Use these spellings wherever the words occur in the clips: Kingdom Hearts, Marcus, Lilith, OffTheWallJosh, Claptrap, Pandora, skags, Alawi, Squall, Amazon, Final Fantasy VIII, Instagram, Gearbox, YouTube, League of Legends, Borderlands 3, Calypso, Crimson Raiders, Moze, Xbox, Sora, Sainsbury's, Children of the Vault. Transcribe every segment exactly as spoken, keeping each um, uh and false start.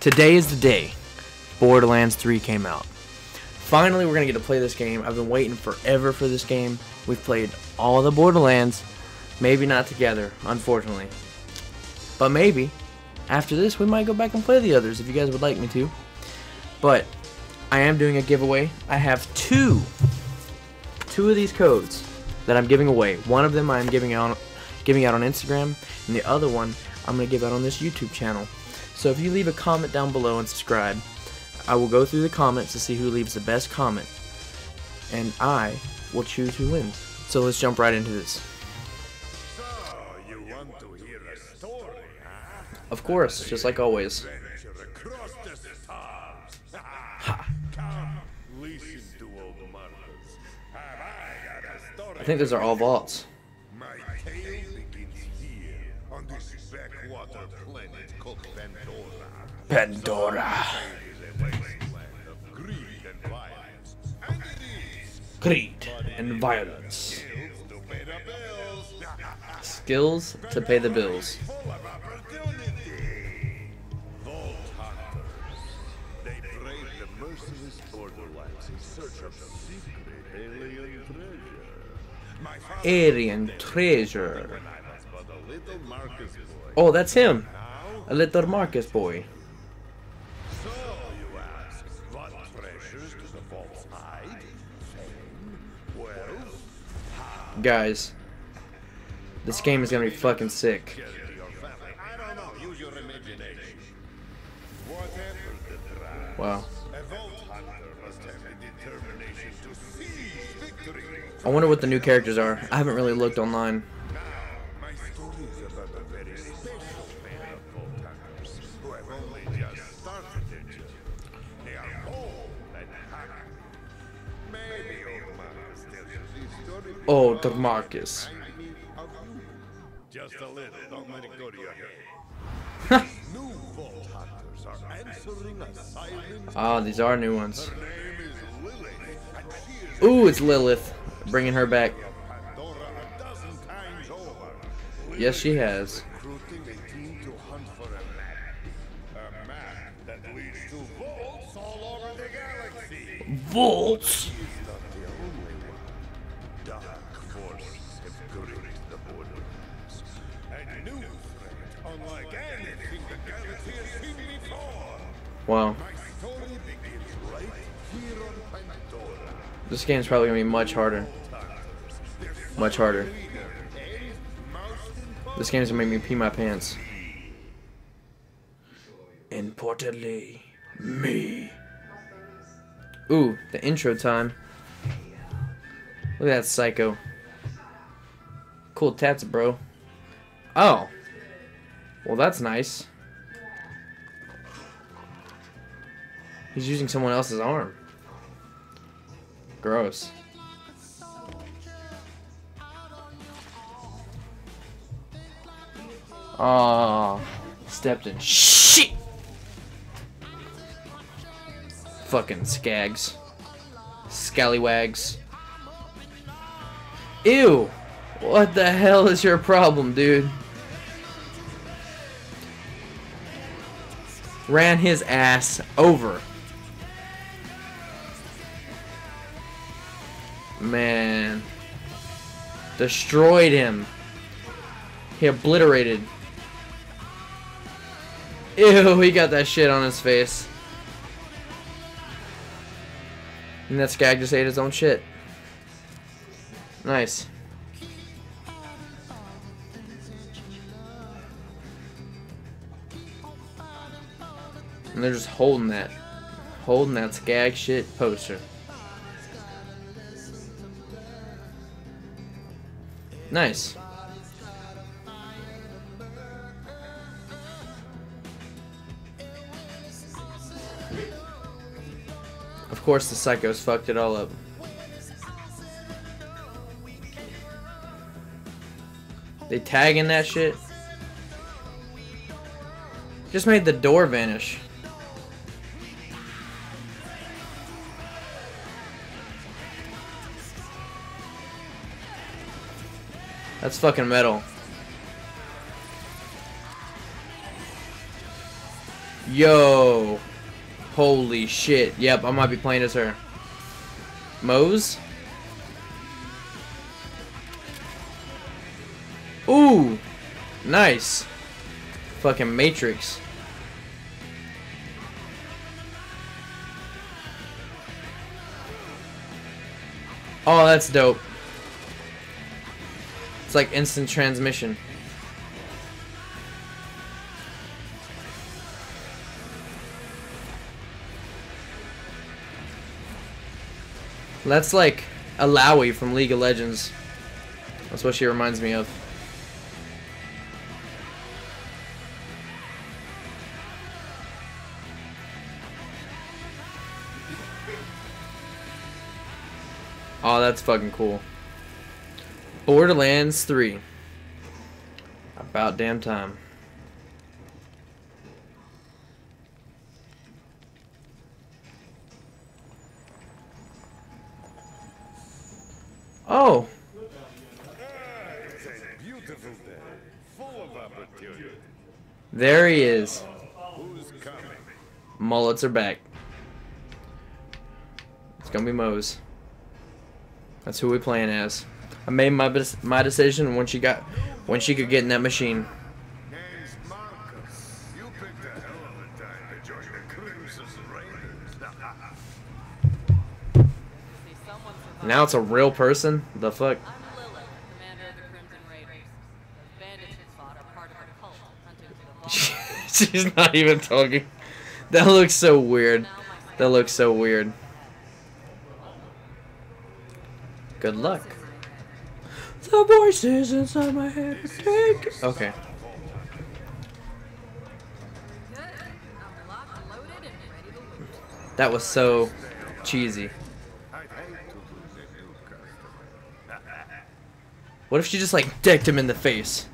Today is the day Borderlands three came out. Finally, we're going to get to play this game. I've been waiting forever for this game. We've played all the Borderlands. Maybe not together, unfortunately. But maybe, after this, we might go back and play the others if you guys would like me to. But I am doing a giveaway. I have two, two of these codes that I'm giving away. One of them I'm giving out, giving out on Instagram, and the other one I'm going to give out on this YouTube channel. So if you leave a comment down below and subscribe, I will go through the comments to see who leaves the best comment, and I will choose who wins. So let's jump right into this. So you want to hear a story, huh? Of course, just like always. Ha. I think those are all vaults. Pandora. Greed and violence. Skills to pay the bills. Alien treasure. Oh, that's him. A little Marcus boy. Guys, this game is gonna be fucking sick. Wow. I wonder what the new characters are. I haven't really looked online. Oh, the Marcus. Just a little, don't let it go to your head. New vault hunters are answering a silent. Ah, these are new ones. Her name is Lilith. Ooh, it's Lilith. Bringing her back. Yes, she has. Recruiting a team to hunt for a map. A map that leads to vaults all over the galaxy. Vaults? Wow. This game's probably gonna be much harder. Much harder. This game's gonna make me pee my pants. Importantly, me. Ooh, the intro time. Look at that psycho. Cool tats, bro. Oh. Well, that's nice. He's using someone else's arm. Gross. Oh, stepped in shit. Fucking skags. Scallywags. Ew. What the hell is your problem, dude? Ran his ass over. Man, destroyed him. He obliterated. Ew, he got that shit on his face. And that skag just ate his own shit. Nice. And they're just holding that, holding that skag shit poster. Nice. Of course the psychos fucked it all up. They tagging that shit. Just made the door vanish. That's fucking metal. Yo. Holy shit. Yep, I might be playing as her. Moze? Ooh. Nice. Fucking Matrix. Oh, that's dope. It's like instant transmission. That's like Alawi from League of Legends. That's what she reminds me of. Oh, that's fucking cool. Borderlands three. About damn time. Oh. It's a beautiful day, full of opportunity. There he is. Who's coming? Mullets are back. It's gonna be Moze. That's who we playing as. I made my my decision when she got when she could get in that machine. Name's Marcus. You picked a hell of a time to join the Crimson Raiders. Now it's a real person? The fuck? I'm Lilith, commander of the Crimson Raiders. The bandits who fought are part of our cult hunting through the She's not even talking. That looks so weird. That looks so weird. Good luck. The voices inside my head are taken. Okay. That was so cheesy. What if she just like decked him in the face?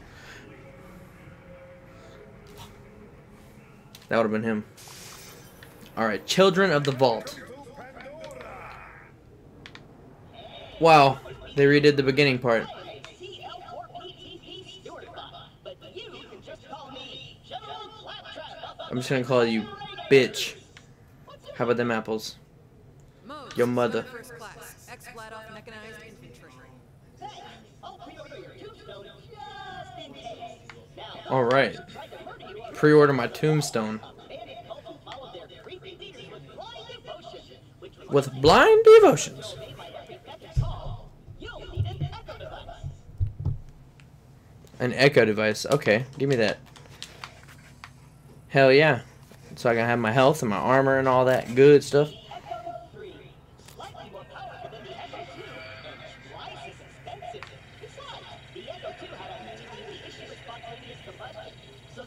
That would have been him. Alright, Children of the Vault. Wow, they redid the beginning part. I'm just gonna call you bitch. How about them apples? Your mother. Alright. Pre-order my tombstone. With blind devotions. An echo device. Okay, give me that. Hell yeah. So I can have my health and my armor and all that good stuff.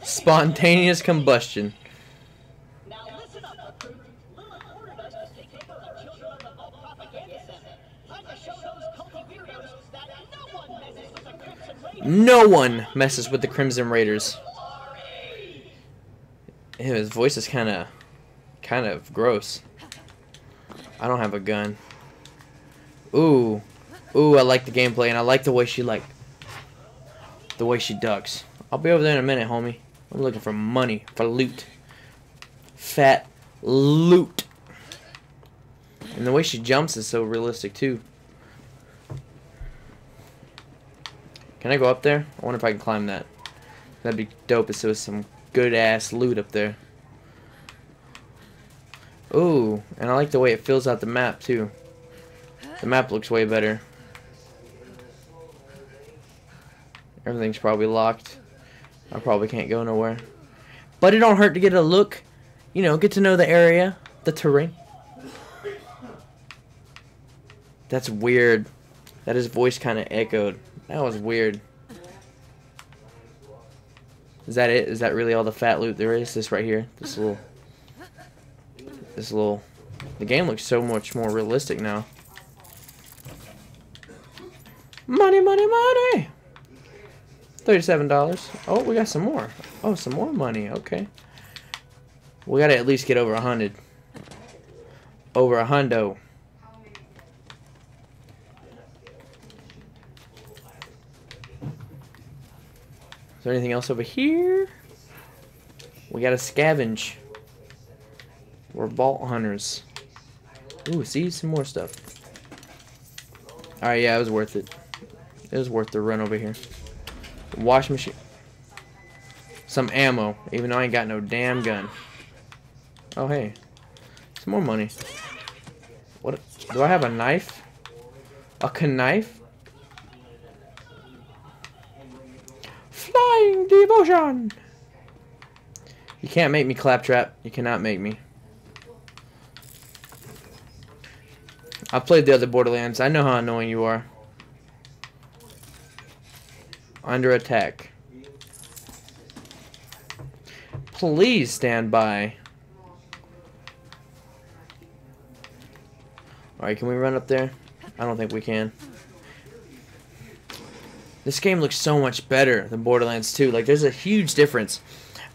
Spontaneous combustion. No one messes with the Crimson Raiders. Ew, his voice is kind of, kind of gross. I don't have a gun. Ooh, ooh, I like the gameplay and I like the way she like, the way she ducks. I'll be over there in a minute, homie. I'm looking for money, for loot, fat loot. And the way she jumps is so realistic too. Can I go up there? I wonder if I can climb that. That'd be dope if there was some good-ass loot up there. Ooh, and I like the way it fills out the map, too. The map looks way better. Everything's probably locked. I probably can't go nowhere. But it don't hurt to get a look. You know, get to know the area, the terrain. That's weird. That his voice kind of echoed. That was weird. Is that it? Is that really all the fat loot there is? This right here? This little... This little... The game looks so much more realistic now. Money, money, money! thirty-seven dollars. Oh, we got some more. Oh, some more money. Okay. We gotta at least get over a hundred. Over a hundo. Is there anything else over here? We gotta scavenge. We're vault hunters. Ooh, see? Some more stuff. Alright, yeah, it was worth it. It was worth the run over here. Wash machine. Some ammo, even though I ain't got no damn gun. Oh, hey. Some more money. What? Do I have a knife? A knife? Flying devotion! You can't make me, Claptrap. You cannot make me. I've played the other Borderlands. I know how annoying you are. Under attack. Please stand by. Alright, can we run up there? I don't think we can. This game looks so much better than Borderlands two. Like, there's a huge difference.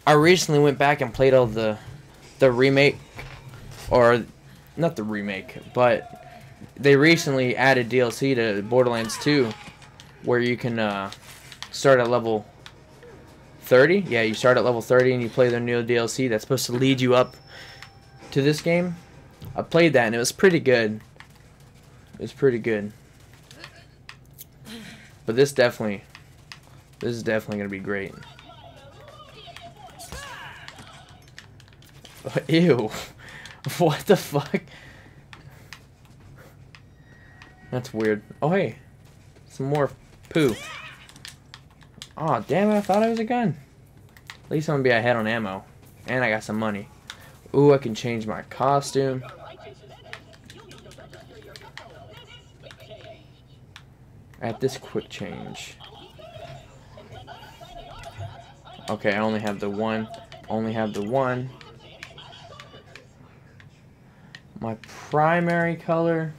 I recently went back and played all the the remake, or not the remake, but they recently added D L C to Borderlands two where you can uh, start at level thirty. Yeah, you start at level thirty and you play their new D L C that's supposed to lead you up to this game. I played that and it was pretty good. It was pretty good. But this definitely, this is definitely going to be great. Ew. What the fuck? That's weird. Oh, hey. Some more poo. Aw, oh, damn it. I thought it was a gun. At least I'm going to be ahead on ammo. And I got some money. Ooh, I can change my costume. At this quick change. Okay, I only have the one. Only have the one. My primary color.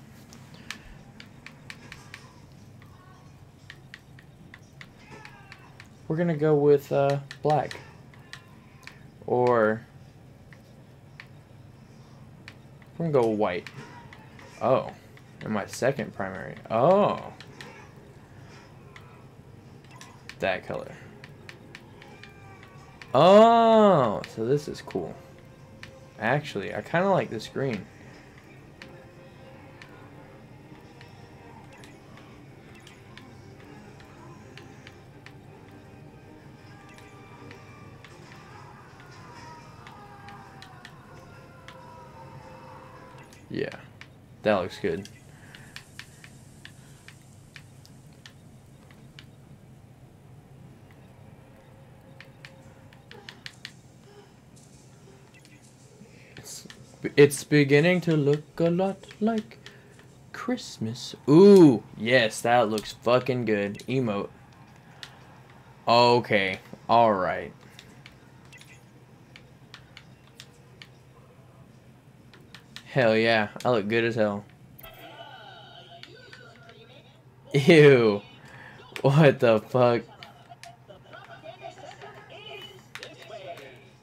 We're gonna go with uh, black. Or we're gonna go white. Oh, and my second primary. Oh, that color. Oh, so this is cool. Actually, I kind of like this green. Yeah, that looks good. It's, it's beginning to look a lot like Christmas. Ooh, yes, that looks fucking good. Emote. Okay, all right. Hell yeah, I look good as hell. Ew. What the fuck?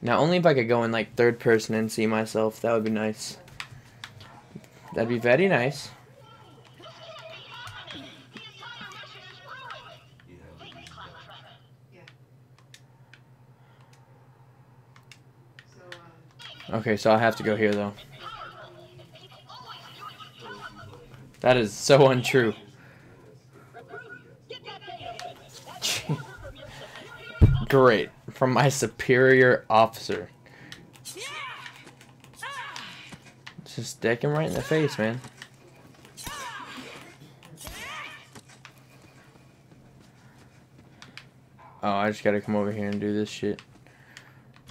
Now only if I could go in like third person and see myself, that would be nice. That'd be very nice. Okay, so I have to go here though. That is so untrue. Great. From my superior officer. Just deck him right in the face, man. Oh, I just gotta come over here and do this shit.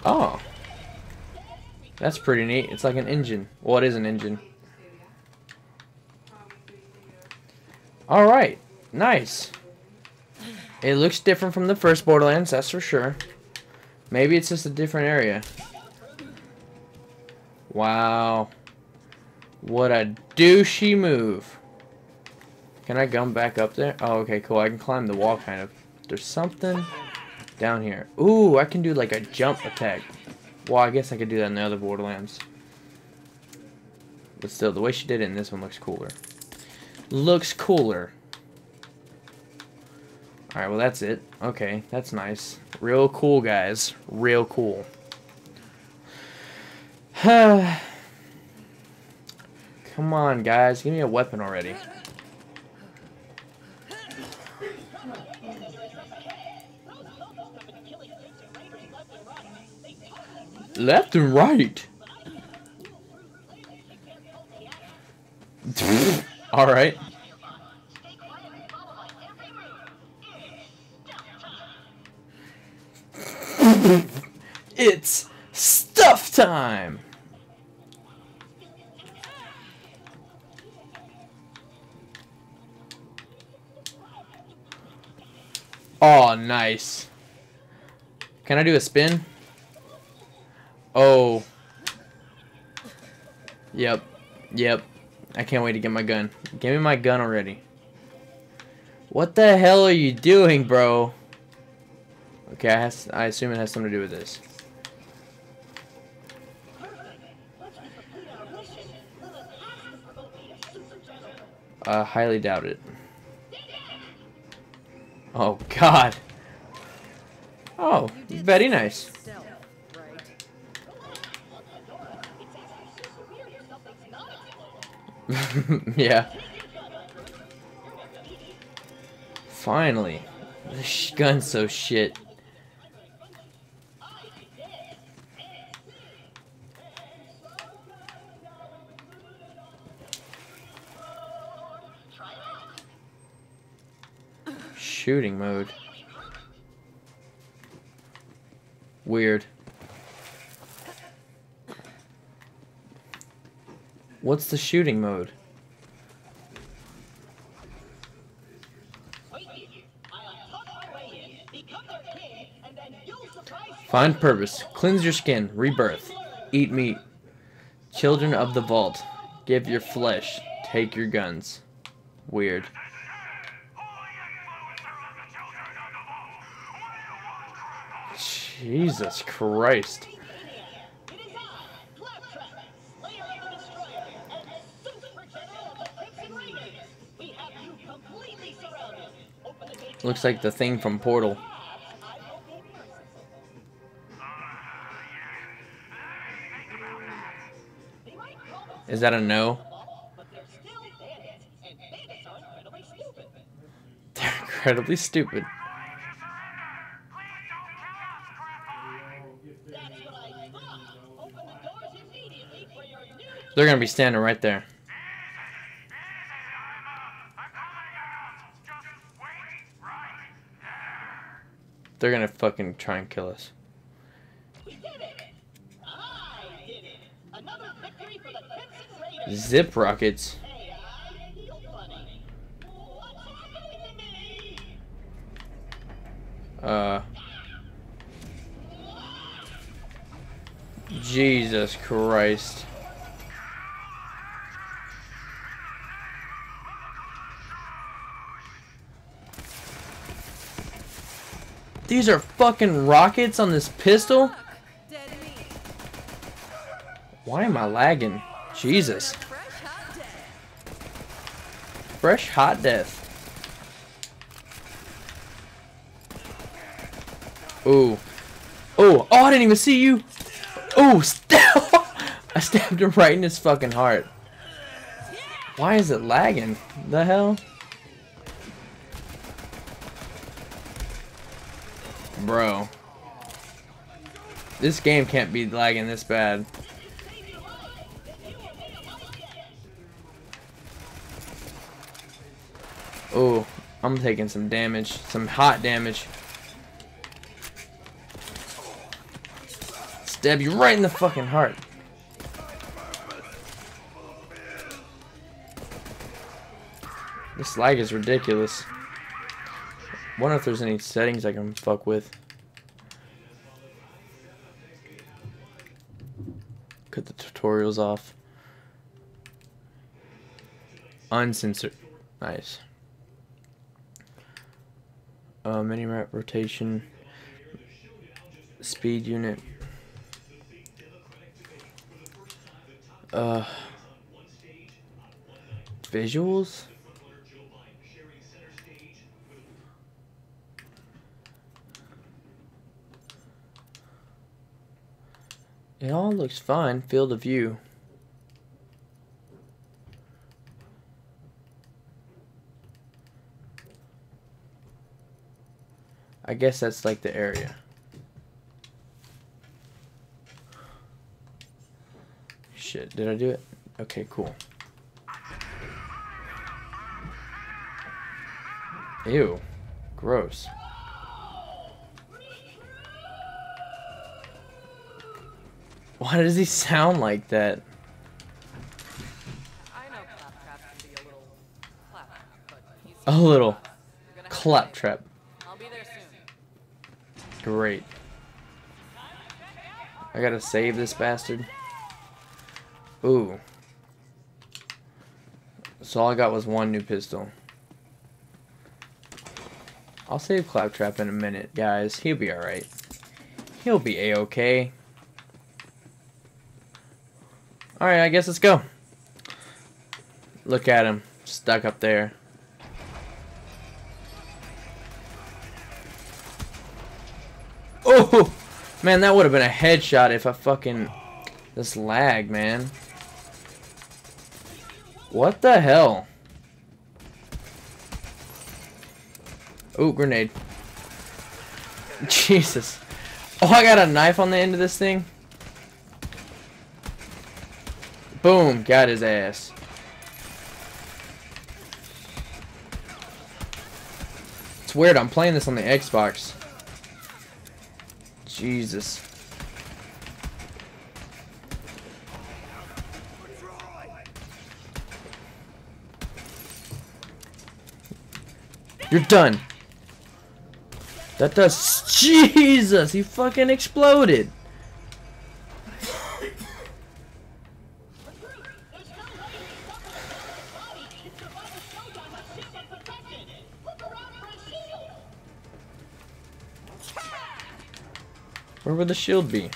Oh. That's pretty neat. It's like an engine. Well, it is an engine. Alright, nice. It looks different from the first Borderlands, that's for sure. Maybe it's just a different area. Wow. What a douchey move. Can I come back up there? Oh, okay, cool. I can climb the wall, kind of. There's something down here. Ooh, I can do like a jump attack. Well, I guess I could do that in the other Borderlands. But still, the way she did it in this one looks cooler. Looks cooler. Alright, well that's it. Okay, that's nice. Real cool, guys. Real cool. Come on, guys. Give me a weapon already. Left and right. All right. It's stuff time. Oh, nice. Can I do a spin? Oh. Yep. Yep. I can't wait to get my gun. Give me my gun already. What the hell are you doing, bro? Okay, I, has, I assume it has something to do with this. I highly doubt it. Oh, God. Oh, very nice. Yeah. Finally. This gun's so shit. Shooting mode. Weird. What's the shooting mode? Find purpose. Cleanse your skin. Rebirth. Eat meat. Children of the Vault. Give your flesh. Take your guns. Weird. Jesus Christ. Looks like the thing from Portal. Is that a no? They're incredibly stupid. They're gonna be standing right there. They're gonna fucking try and kill us. Zip rockets. Uh. Jesus Christ. These are fucking rockets on this pistol? Why am I lagging? Jesus. Fresh hot death. Ooh. Oh, oh, I didn't even see you. Oh, I stabbed him right in his fucking heart. Why is it lagging? The hell? Bro, this game can't be lagging this bad. Oh, I'm taking some damage, some hot damage. Stab you right in the fucking heart. This lag is ridiculous. Wonder if there's any settings I can fuck with. Cut the tutorials off. Uncensored. Nice. Uh, minimap rotation. Speed unit. Uh, visuals? It all looks fine. Field of view. I guess that's like the area. Shit, did I do it? Okay, cool. Ew, gross. Why does he sound like that? I know Claptrap can be a little clap, but he's a little Claptrap. I'll be there soon. Great. I gotta save this bastard. Ooh. So all I got was one new pistol. I'll save Claptrap in a minute, guys. He'll be alright. He'll be A-okay. Alright, I guess let's go. Look at him. Stuck up there. Oh! Man, that would have been a headshot if I fucking... This lag, man. What the hell? Oh, grenade. Jesus. Oh, I got a knife on the end of this thing? Boom, got his ass. It's weird, I'm playing this on the Xbox. Jesus. You're done. That does... Jesus, he fucking exploded. Where would the shield be?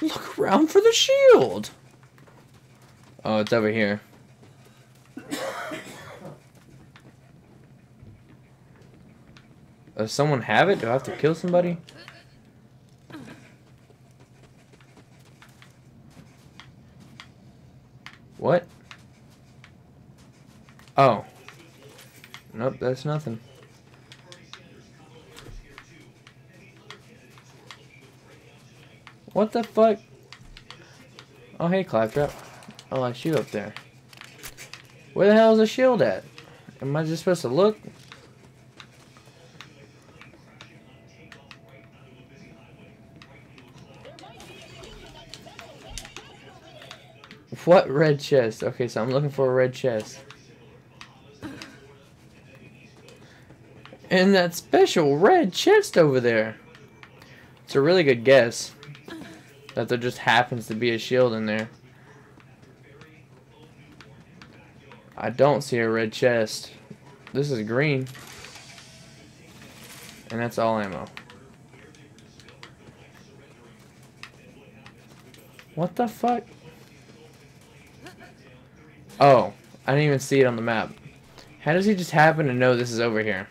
Look around for the shield. Oh, it's over here. Does someone have it? Do I have to kill somebody? What? Oh. Nope, that's nothing. What the fuck? Oh, hey, Claptrap. Oh, I shoot up there. Where the hell is the shield at? Am I just supposed to look? What red chest? Okay, so I'm looking for a red chest. And that special red chest over there. It's a really good guess that there just happens to be a shield in there. I don't see a red chest. This is green. And that's all ammo. What the fuck? Oh, I didn't even see it on the map. How does he just happen to know this is over here?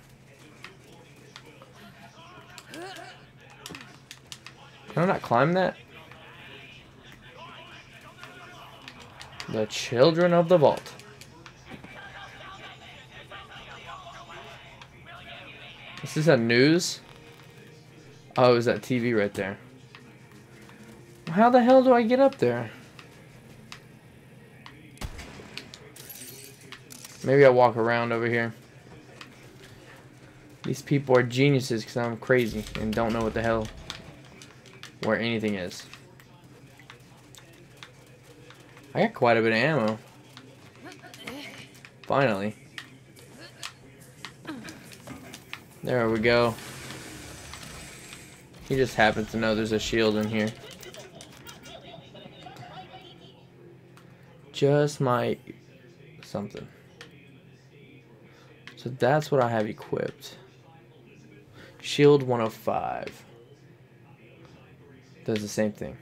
Can I not climb that? The Children of the Vault. Is this a news? Oh, it was that T V right there. How the hell do I get up there? Maybe I walk around over here. These people are geniuses because I'm crazy and don't know what the hell where anything is. I got quite a bit of ammo. Finally. There we go. He just happens to know there's a shield in here. Just my... something. So that's what I have equipped. Shield one oh five. Does the same thing.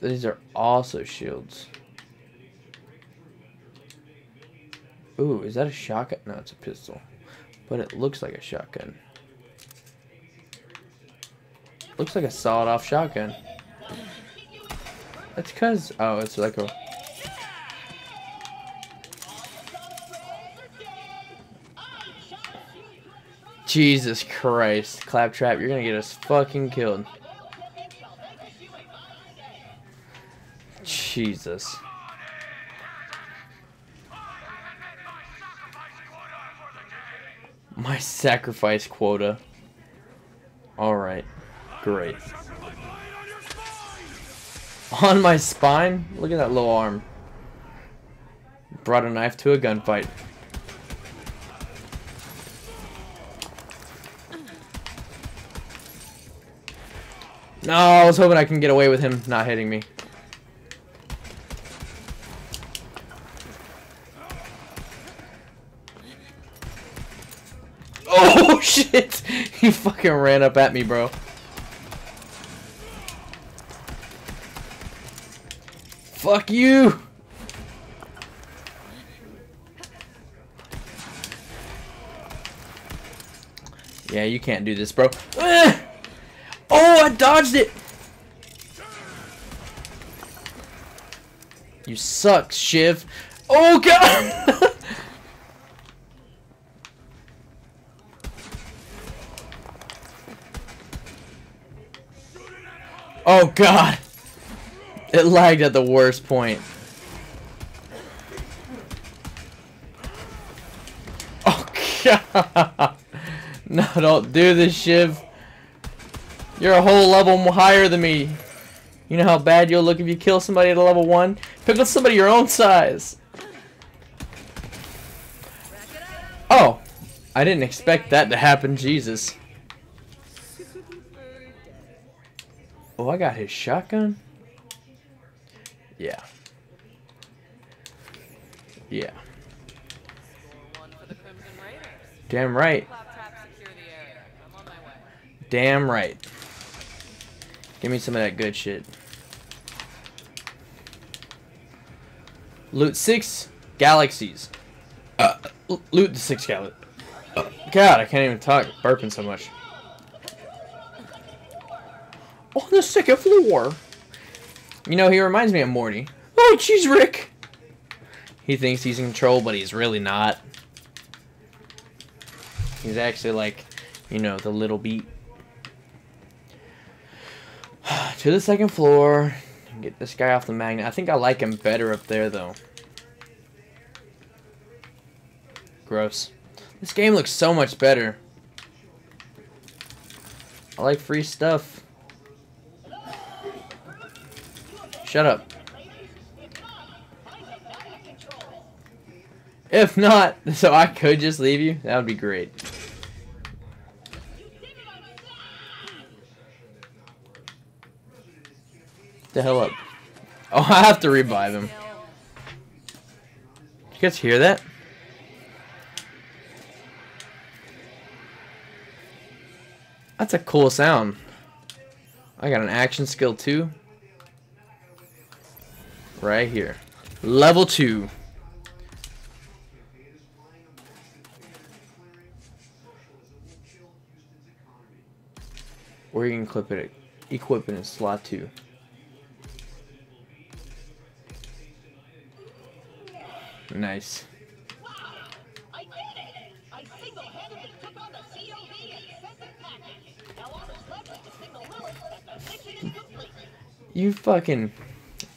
These are also shields. Ooh, is that a shotgun? No, it's a pistol. But it looks like a shotgun. Looks like a sawed off shotgun. That's cause... oh, it's like a... Jesus Christ, Claptrap, you're gonna get us fucking killed. Jesus. My sacrifice quota. Alright. Great. On my spine? Look at that little arm. Brought a knife to a gunfight. No, I was hoping I can get away with him not hitting me. Oh shit! He fucking ran up at me, bro. Fuck you! Yeah, you can't do this, bro. Ah! Oh, I dodged it! You suck, Shiv. Oh, God! Oh, God! It lagged at the worst point. Oh, God! No, don't do this, Shiv. You're a whole level higher than me. You know how bad you'll look if you kill somebody at a level one? Pick up somebody your own size. Oh, I didn't expect that to happen, Jesus. Oh, I got his shotgun? Yeah. Yeah. Damn right. Damn right. Give me some of that good shit. Loot six galaxies. Uh, loot the six galaxies. God, I can't even talk. Burping so much. On the second floor. You know, he reminds me of Morty. Oh, jeez, Rick. He thinks he's in control, but he's really not. He's actually like, you know, the little beat. To the second floor. Get this guy off the magnet. I think I like him better up there, though. Gross. This game looks so much better. I like free stuff. Shut up. If not, so I could just leave you? That would be great. The hell up. Oh, I have to revive him. You guys hear that? That's a cool sound. I got an action skill too. Right here. Level two. Or you can clip it, equip it in slot two. Nice. Wow, I did it! I single-handedly took on the C O V and sent it packing. Now I was leveraged to signal Lilith that the mission is complete. You fucking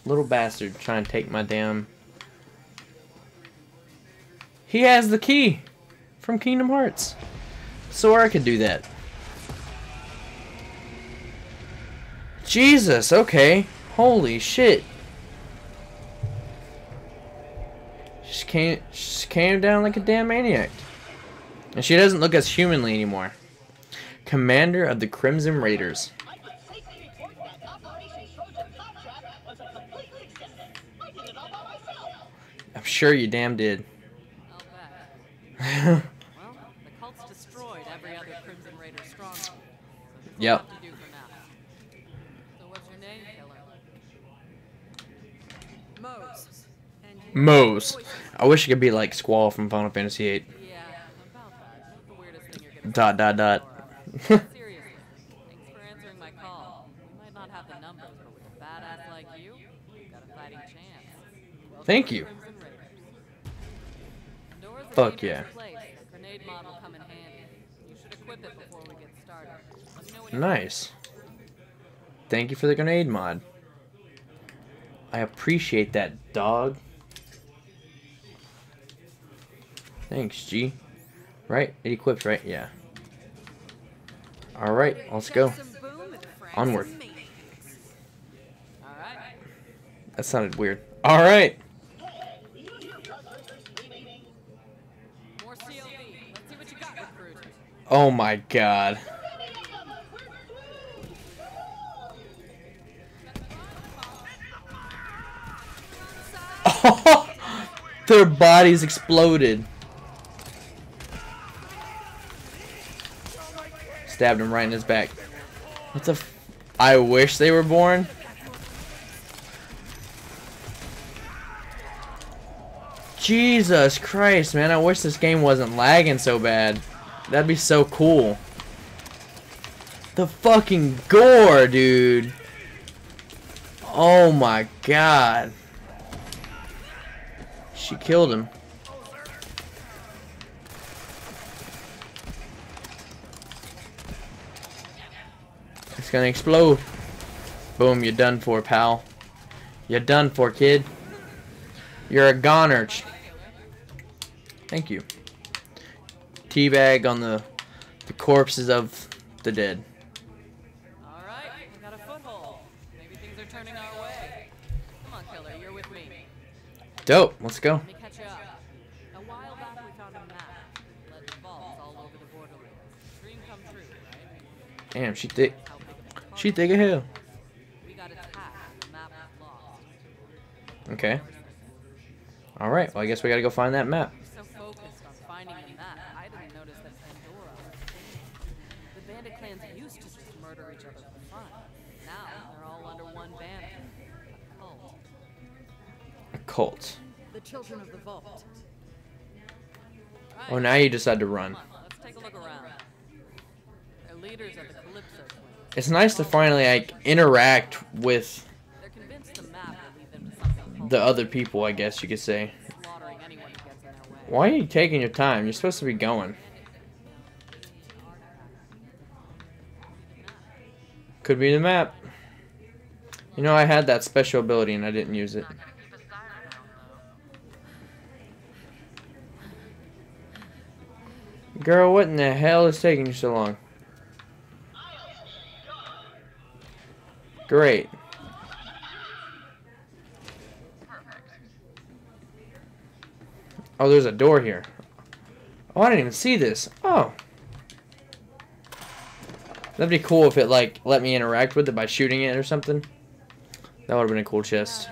little bastard trying to take my damn... He has the key from Kingdom Hearts. Sora could do that. Jesus, okay. Holy shit. She came, she came down like a damn maniac. And she doesn't look as humanly anymore. Commander of the Crimson Raiders. I'm sure you damn did. Well, the cult's destroyed every other Crimson Raider stronghold. Yep. So what's your name, killer? Moze. Moze. I wish it could be like Squall from Final Fantasy eight. Yeah, about that. That's the weirdest thing you're dot dot dot. Seriously, thanks for answering my call. We might not have the numbers, but with a badass like you, you've got a fighting chance. Thank you. Fuck yeah. Grenade model come in handy. You should equip it before we get started. Let me know when you're nice. Thank you for the grenade mod. I appreciate that, dog. Thanks, G. Right? It equips, right? Yeah. Alright, let's go. Onward. That sounded weird. Alright! Oh my god. Their bodies exploded. Stabbed him right in his back. What the f- I wish they were born. Jesus Christ, man. I wish this game wasn't lagging so bad. That'd be so cool. The fucking gore, dude. Oh my god. She killed him. It's gonna explode. Boom, you're done for, pal. You're done for, kid. You're a goner. Thank you. Teabag on the, the corpses of the dead. Alright, we got a foothold. Maybe things are turning our way. Come on, killer, you're with me. Dope, let's go. Let me catch you up. A while back we found a map. Legend vaults all over the borderlands. Dream come true, right? Damn, she thick. She thick as hell. We got attacked. The map was lost. Okay. Alright, well I guess we gotta go find that map. So focused on finding a map, I didn't notice that Pandora was a the bandit clans used to just murder each other for fun. Now they're all under one banner. A cult. A cult. The Children of the Vault. Oh, now you decide to run. On, let's take a look around. Their leaders are the Calypso. It's nice to finally like interact with the, map lead them to the other people, I guess you could say. Slaughtering anyone who gets in their way. Why are you taking your time? You're supposed to be going. Could be the map. You know, I had that special ability and I didn't use it. Girl, what in the hell is taking you so long? Great. Oh, there's a door here. Oh, I didn't even see this. Oh. That'd be cool if it, like, let me interact with it by shooting it or something. That would have been a cool chest.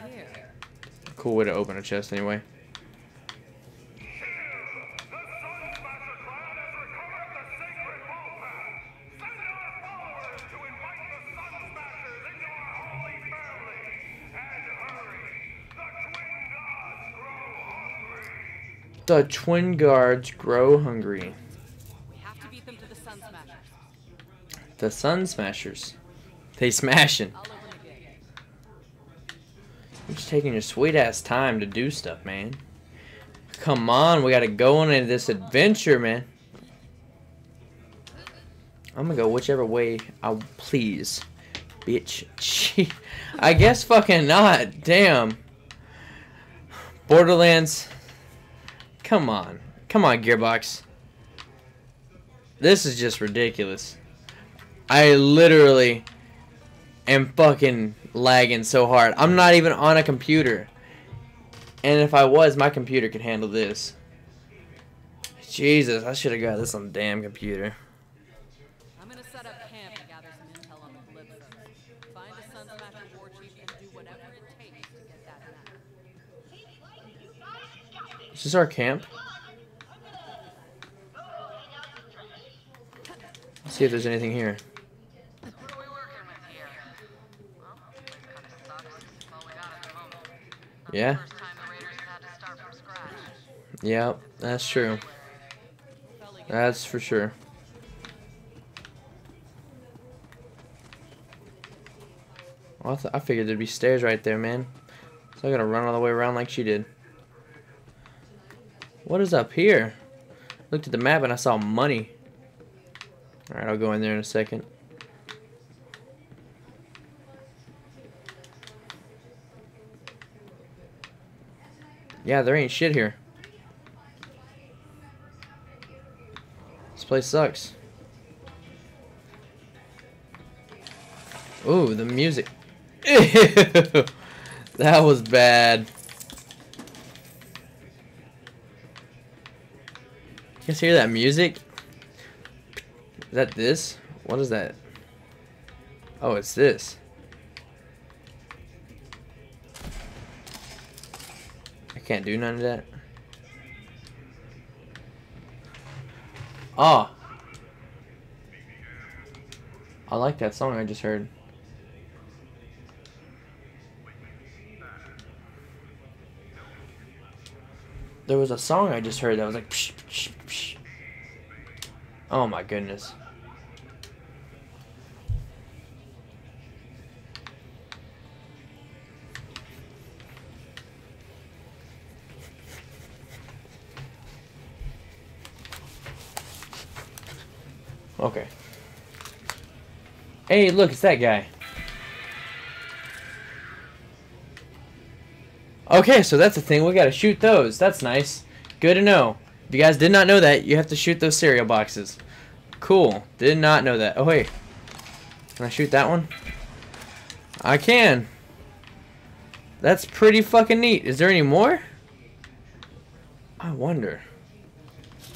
A cool way to open a chest, anyway. The twin guards grow hungry. We have to beat them to the Sun Smashers. The Sun Smashers. They smashing. You're just taking your sweet ass time to do stuff, man. Come on, we gotta go on into this adventure, man. I'm gonna go whichever way I please. Bitch. Gee. I guess fucking not. Damn. Borderlands. Come on. Come on, Gearbox. This is just ridiculous. I literally am fucking lagging so hard. I'm not even on a computer. And if I was, my computer could handle this. Jesus, I should have got this on the damn computer. I'm gonna set up camp and gather some intel on the Calypso. Find a Sun Smasher war chief and do whatever it takes to get that map. Is this our camp? Let's see if there's anything here. Yeah. Yeah, that's true. That's for sure. Well, I, th I figured there'd be stairs right there, man. So I gotta run all the way around like she did. What is up here? Looked at the map and I saw money. Alright, I'll go in there in a second. Yeah, there ain't shit here. This place sucks. Ooh, the music. Ew, that was bad. You guys hear that music? Is that this? What is that? Oh, it's this. I can't do none of that. Oh. I like that song I just heard. There was a song I just heard that was like psh, psh, psh. Oh my goodness. Okay. Hey, look, it's that guy. Okay, so that's the thing. We gotta shoot those. That's nice. Good to know. If you guys did not know that, you have to shoot those cereal boxes. Cool. Did not know that. Oh, wait. Can I shoot that one? I can. That's pretty fucking neat. Is there any more? I wonder.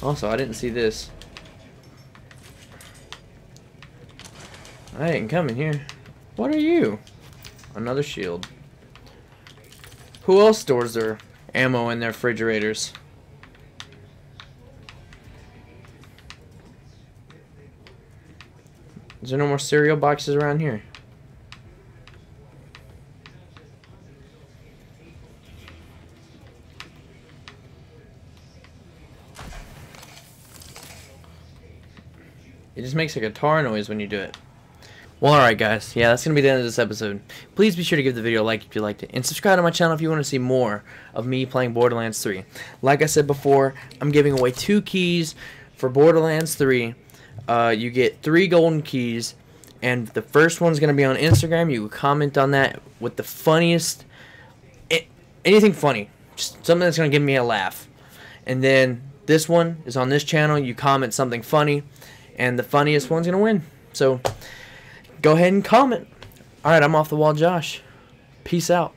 Also, I didn't see this. I ain't coming here. What are you? Another shield. Who else stores their ammo in their refrigerators? Is there no more cereal boxes around here? It just makes a guitar noise when you do it. Well, alright guys, yeah, that's going to be the end of this episode. Please be sure to give the video a like if you liked it, and subscribe to my channel if you want to see more of me playing Borderlands three. Like I said before, I'm giving away two keys for Borderlands three. Uh, you get three golden keys, and the first one's going to be on Instagram. You comment on that with the funniest, it, anything funny, just something that's going to give me a laugh. And then this one is on this channel. You comment something funny, and the funniest one's going to win. So go ahead and comment. All right, I'm Off The Wall Josh. Peace out.